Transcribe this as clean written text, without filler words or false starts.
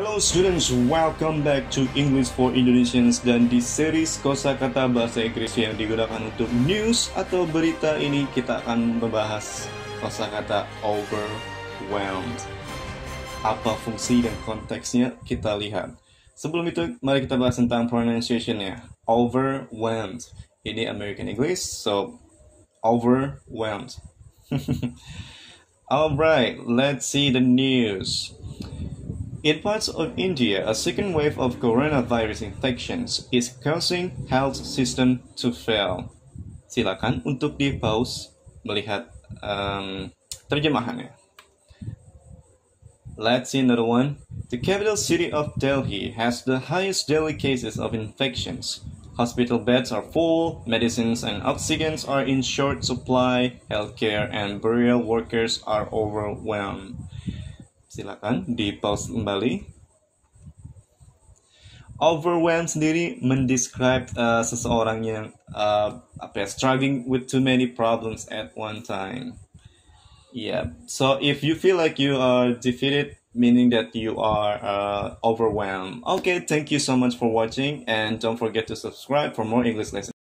Hello students, welcome back to English for Indonesians. Dan di series kosakata bahasa Inggris yang digunakan untuk news atau berita ini, kita akan membahas kosakata overwhelmed. Apa fungsi dan konteksnya, kita lihat. Sebelum itu, mari kita bahas tentang pronunciation-nya. Overwhelmed. Ini American English, so overwhelmed. Alright, let's see the news. In parts of India, a second wave of coronavirus infections is causing health system to fail. Silakan untuk di-pause melihat terjemahannya. Let's see another one. The capital city of Delhi has the highest daily cases of infections. Hospital beds are full, medicines and oxygens are in short supply, healthcare and burial workers are overwhelmed. Silakan di-pause kembali. Overwhelmed sendiri mendescribe seseorang yang struggling with too many problems at one time. Yeah. So if you feel like you are defeated, meaning that you are overwhelmed. Okay. Thank you so much for watching, and don't forget to subscribe for more English lessons.